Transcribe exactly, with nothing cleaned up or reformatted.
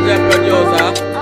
Legend producer.